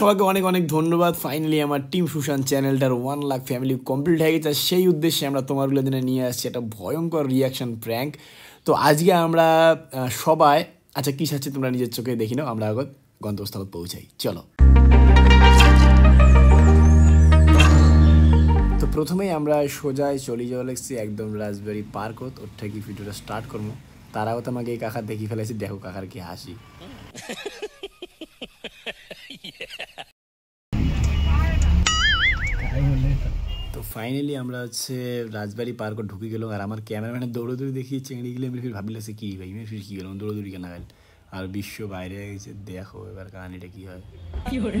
সবাইকে অনেক অনেক ধন্যবাদ। ফাইনালি আমার টিম সুশান্ত চ্যানেলটার 1 লাখ ফ্যামিলি কমপ্লিট হয়ে গেছে। সেই উদ্দেশ্যে আমরা তোমারগুলো দিনে নিয়ে আসছি একটা ভয়ঙ্কর রিয়াকশন প্র্যাঙ্ক। তো আজকে আমরা সবাই আচ্ছা কী চাচ্ছি তোমরা নিজের চোখে দেখি নাও, আমরা আগত গন্তব্যস্থল পৌঁছাই, চলো। তো প্রথমেই আমরা সোজায় চলে যাওয়া লাগছি একদম রাজবাড়ি পার্ক হত, ওর থেকে ভিডিওটা স্টার্ট করবো। তার আগত আমাকে এই কাকার দেখি ফেলেছি, দেখো কাকার কি হাসি। তো ফাইনালি আমরা হচ্ছে রাজবাড়ি পার্ক ঢুকে গেলাম, আর আমার ক্যামেরাম্যানের দৌড়দৌড়ি দেখি চেঙড়ি গেলে আমি ফির ভাবিলাছে কি ভাই আমি ফির কি গেলাম দৌড়দৌড়ি কেন গেল, আর বিশ্ব বাইরে গেছে। দেখো এবার কাহিনিটা কি হয়।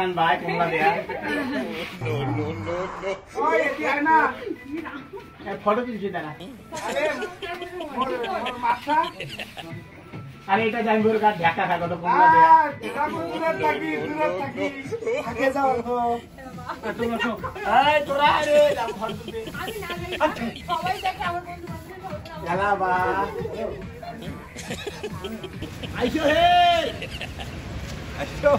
Akan baik kembali ya. No. Oh, ini Ana. Foto kiriin Ana. Masa. Are eta jambur ka dhaka ka koto kembali ya. Ah, kita kudurat lagi, kudurat lagi. Age jao ho. Ato aso. Ai, tora re, jam foto de. Ami na nai. Sobai dekhe amar bondhu bondhu. Jala ba. Aisho he. Aisho.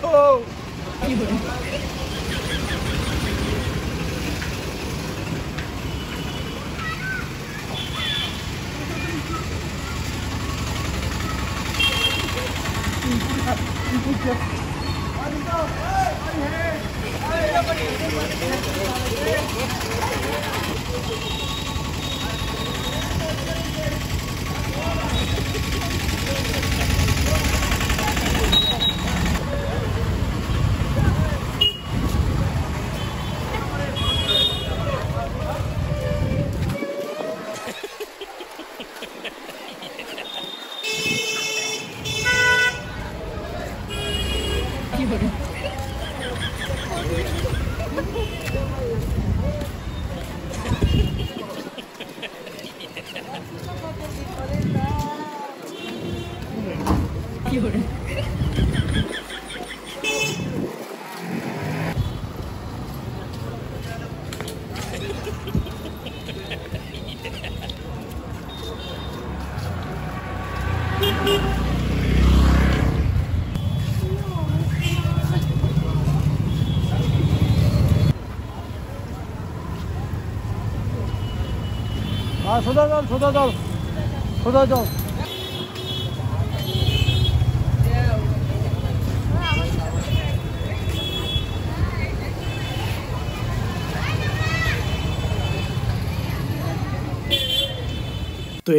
সোজা চল তো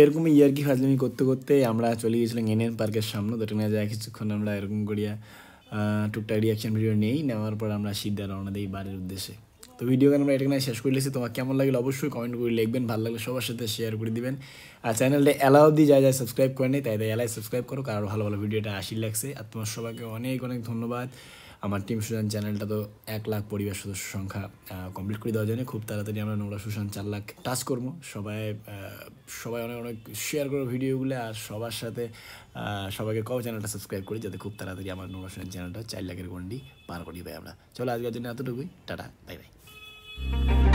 এরকমই ইয়ার্কি ফাজলামি করতে করতে আমরা চলে গিয়েছিলাম এনএন পার্কের সামনে। তো ট্রেনে যায় কিছুক্ষণ আমরা এরকম করিয়া টুকটাক রিয়াকশন ভিডিও নেই, নেওয়ার পর আমরা সিদ্ধা রওনা দিই বাড়ির উদ্দেশ্যে। তো ভিডিও গান আমরা এটাকে শেষ করে লেছি। তোমার কেমন লাগলো অবশ্যই কমেন্ট করে লিখবেন, ভালো লাগলে সবার সাথে শেয়ার করে দিবেন। আর চ্যানেলটা এলাও দিয়ে যায় সাবস্ক্রাইব করে নেই, তাই এলাই সাবস্ক্রাইব করো, কারণ ভালো ভালো ভিডিওটা আসি লাগছে। আর তোমার সবাইকে অনেক অনেক ধন্যবাদ। আমার টিম সুশান চ্যানেলটা তো 1 লাখ পরিবার সদস্য সংখ্যা কমপ্লিট করে দেওয়ার জন্য খুব তাড়াতাড়ি আমরা নোংরা সুশান 4 লাখ টাচ করবো। সবাই অনেক অনেক শেয়ার করো ভিডিওগুলো, আর সবার সাথে সবাইকে কও চ্যানেলটা সাবস্ক্রাইব করি, যাতে খুব তাড়াতাড়ি আমার নোংরা সুশান চ্যানেলটা 4 লাখের গন্ডি পার করি ভাই আমরা। চলো আজকের জন্য এতটুকুই, টাটা, বাই বাই।